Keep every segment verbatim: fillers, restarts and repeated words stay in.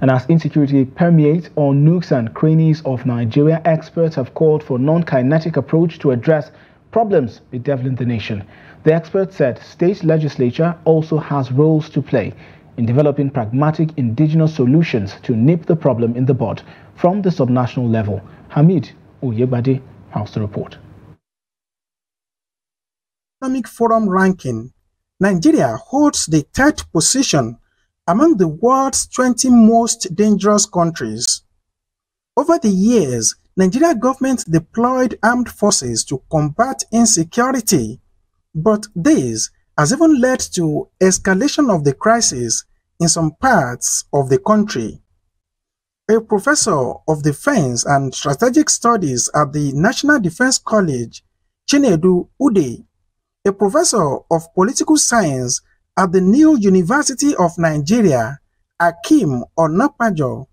And as insecurity permeates all nooks and crannies of Nigeria, experts have called for a non-kinetic approach to address problems bedeviling the nation. The experts said state legislature also has roles to play in developing pragmatic indigenous solutions to nip the problem in the bud from the subnational level. Hameed Oyegbade has the report. Economic Forum ranking, Nigeria holds the third position among the world's twenty most dangerous countries. Over the years, Nigeria government deployed armed forces to combat insecurity, but this has even led to escalation of the crisis in some parts of the country. A professor of defense and strategic studies at the National Defense College, Chinedu Ude, a professor of political science at the New University of Nigeria, Akeem Onapajo,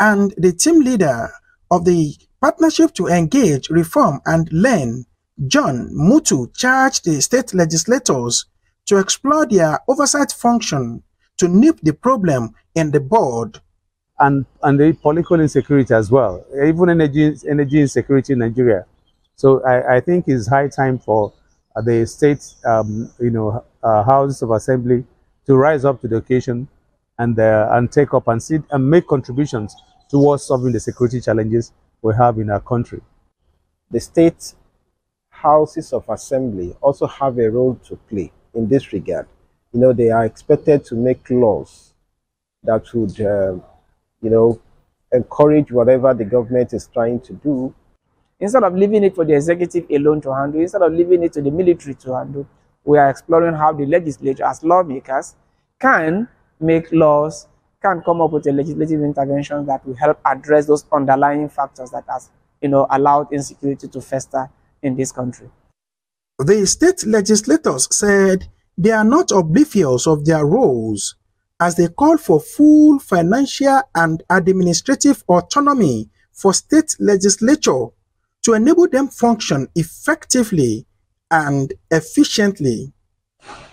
and the team leader of the Partnership to Engage, Reform and Learn, John Mutu, charged the state legislators to explore their oversight function to nip the problem in the bud. And, and the political insecurity as well, even energy, energy insecurity in Nigeria. So I, I think it's high time for the state um, you know, uh, houses of assembly to rise up to the occasion and, uh, and take up and, sit and make contributions towards solving the security challenges we have in our country. The state houses of assembly also have a role to play in this regard. You know, they are expected to make laws that would, uh, you know, encourage whatever the government is trying to do. Instead of leaving it for the executive alone to handle, instead of leaving it to the military to handle, we are exploring how the legislature, as lawmakers, can make laws, can come up with a legislative intervention that will help address those underlying factors that has, you know, allowed insecurity to fester in this country. The state legislators said they are not oblivious of their roles, as they call for full financial and administrative autonomy for state legislature to enable them function effectively and efficiently.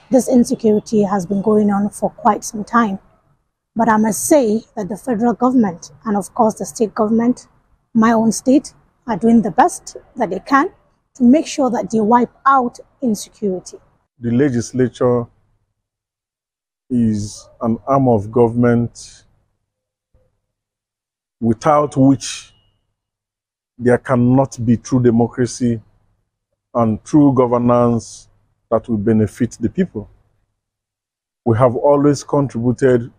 This insecurity has been going on for quite some time, but I must say that the federal government and of course the state government, my own state, are doing the best that they can to make sure that they wipe out insecurity. The legislature is an arm of government without which there cannot be true democracy and true governance that will benefit the people. We have always contributed,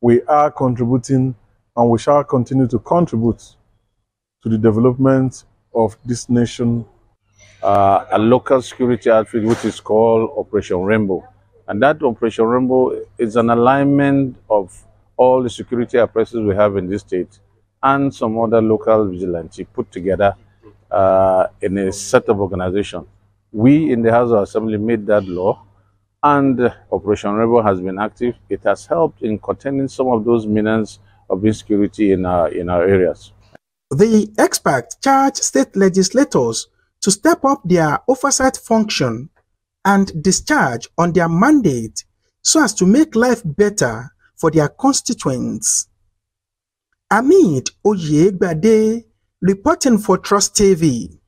we are contributing, and we shall continue to contribute to the development of this nation. Uh, a local security outfit which is called Operation Rainbow. And that Operation Rainbow is an alignment of all the security apparatus we have in this state and some other local vigilante put together uh, in a set of organization. We in the House of Assembly made that law, and Operation Rainbow has been active. It has helped in containing some of those menaces of insecurity in our, in our areas. The experts charge state legislators to step up their oversight function and discharge on their mandate so as to make life better for their constituents. Hameed Oyegbade, reporting for Trust T V.